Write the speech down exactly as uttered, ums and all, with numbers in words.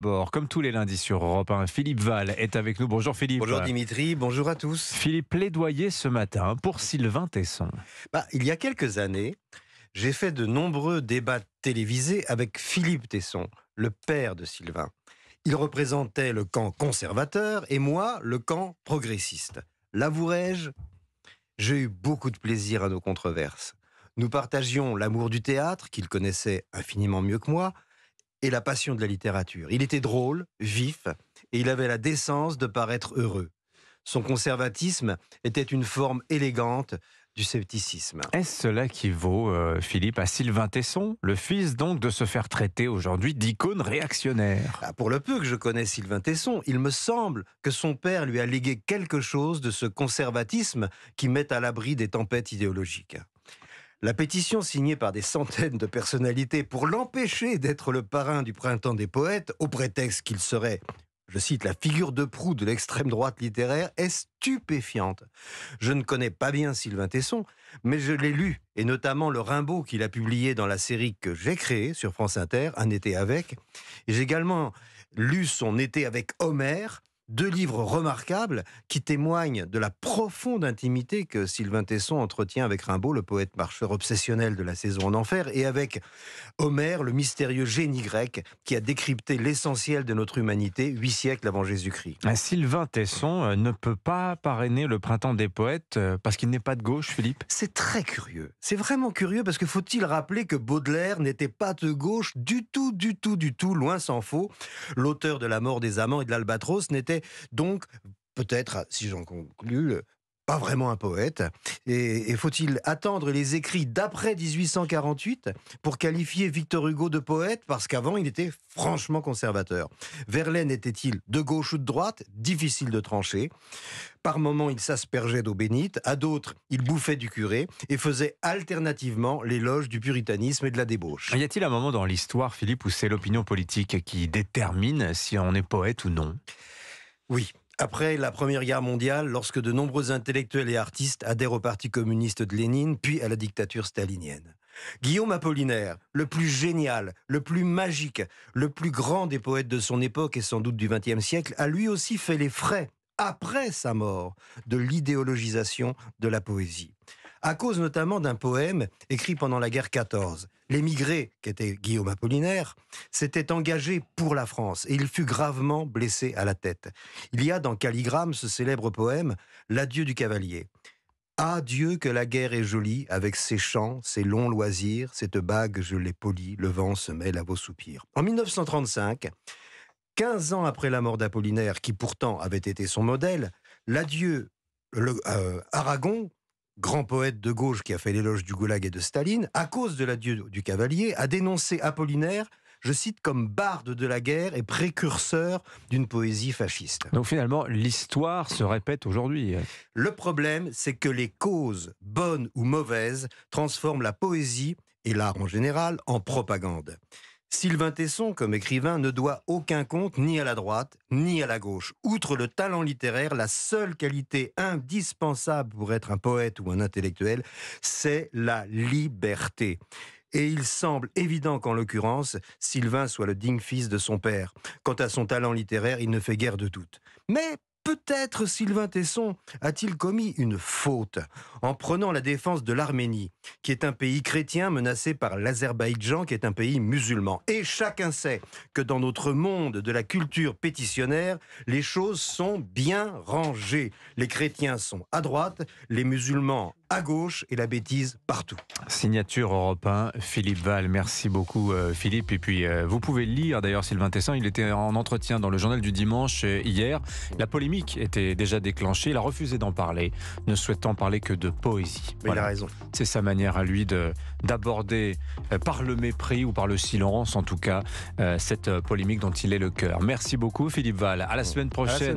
Bord, comme tous les lundis sur Europe un, Philippe Val est avec nous. Bonjour Philippe. Bonjour Dimitri, bonjour à tous. Philippe, plaidoyer ce matin pour Sylvain Tesson. Bah, il y a quelques années, j'ai fait de nombreux débats télévisés avec Philippe Tesson, le père de Sylvain. Il représentait le camp conservateur et moi, le camp progressiste. L'avouerai-je, j'ai eu beaucoup de plaisir à nos controverses. Nous partagions l'amour du théâtre, qu'il connaissait infiniment mieux que moi, et la passion de la littérature. Il était drôle, vif, et il avait la décence de paraître heureux. Son conservatisme était une forme élégante du scepticisme. Est-ce cela qui vaut, euh, Philippe, à Sylvain Tesson, le fils donc de se faire traiter aujourd'hui d'icône réactionnaire? Ah, pour le peu que je connais Sylvain Tesson, il me semble que son père lui a légué quelque chose de ce conservatisme qui met à l'abri des tempêtes idéologiques. La pétition signée par des centaines de personnalités pour l'empêcher d'être le parrain du printemps des poètes, au prétexte qu'il serait, je cite, la figure de proue de l'extrême droite littéraire, est stupéfiante. Je ne connais pas bien Sylvain Tesson, mais je l'ai lu, et notamment le Rimbaud qu'il a publié dans la série que j'ai créée sur France Inter, Un été avec. J'ai également lu son Été avec Homère, deux livres remarquables qui témoignent de la profonde intimité que Sylvain Tesson entretient avec Rimbaud, le poète marcheur obsessionnel de la saison en enfer, et avec Homère, le mystérieux génie grec qui a décrypté l'essentiel de notre humanité huit siècles avant Jésus-Christ. Sylvain Tesson ne peut pas parrainer le printemps des poètes parce qu'il n'est pas de gauche, Philippe? C'est très curieux. C'est vraiment curieux parce que faut-il rappeler que Baudelaire n'était pas de gauche du tout, du tout, du tout, loin s'en faut. L'auteur de La mort des amants et de l'Albatros n'était donc, peut-être, si j'en conclus, pas vraiment un poète. Et, et faut-il attendre les écrits d'après dix-huit cent quarante-huit pour qualifier Victor Hugo de poète? Parce qu'avant, il était franchement conservateur. Verlaine était-il de gauche ou de droite? Difficile de trancher. Par moments, il s'aspergeait d'eau bénite. À d'autres, il bouffait du curé et faisait alternativement l'éloge du puritanisme et de la débauche. Y a-t-il un moment dans l'histoire, Philippe, où c'est l'opinion politique qui détermine si on est poète ou non? Oui. Après la Première Guerre mondiale, lorsque de nombreux intellectuels et artistes adhèrent au parti communiste de Lénine, puis à la dictature stalinienne. Guillaume Apollinaire, le plus génial, le plus magique, le plus grand des poètes de son époque et sans doute du vingtième siècle, a lui aussi fait les frais, après sa mort, de l'idéologisation de la poésie. À cause notamment d'un poème écrit pendant la guerre quatorze. L'émigré, qui était Guillaume Apollinaire, s'était engagé pour la France et il fut gravement blessé à la tête. Il y a dans Calligramme ce célèbre poème « L'adieu du cavalier ». Ah Dieu que la guerre est jolie, avec ses chants, ses longs loisirs, cette bague je l'ai polie, le vent se mêle à vos soupirs. En mille neuf cent trente-cinq, quinze ans après la mort d'Apollinaire, qui pourtant avait été son modèle, l'adieu euh, Aragon, grand poète de gauche qui a fait l'éloge du Goulag et de Staline, à cause de l'adieu du cavalier, a dénoncé Apollinaire, je cite, comme barde de la guerre et précurseur d'une poésie fasciste. Donc finalement, l'histoire se répète aujourd'hui. Le problème, c'est que les causes, bonnes ou mauvaises, transforment la poésie, et l'art en général, en propagande. Sylvain Tesson, comme écrivain, ne doit aucun compte ni à la droite, ni à la gauche. Outre le talent littéraire, la seule qualité indispensable pour être un poète ou un intellectuel, c'est la liberté. Et il semble évident qu'en l'occurrence, Sylvain soit le digne fils de son père. Quant à son talent littéraire, il ne fait guère de doute. Mais peut-être Sylvain Tesson a-t-il commis une faute en prenant la défense de l'Arménie, qui est un pays chrétien menacé par l'Azerbaïdjan, qui est un pays musulman. Et chacun sait que dans notre monde de la culture pétitionnaire, les choses sont bien rangées. Les chrétiens sont à droite, les musulmans à gauche et la bêtise partout. Signature Europe un, Philippe Val. Merci beaucoup euh, Philippe. Et puis euh, vous pouvez lire d'ailleurs Sylvain Tesson, il était en entretien dans le journal du dimanche euh, hier. La polémique était déjà déclenchée, il a refusé d'en parler, ne souhaitant parler que de poésie. Mais voilà. Il a raison. C'est sa manière à lui de, d'aborder euh, par le mépris ou par le silence en tout cas euh, cette euh, polémique dont il est le cœur. Merci beaucoup Philippe Val. À la semaine prochaine.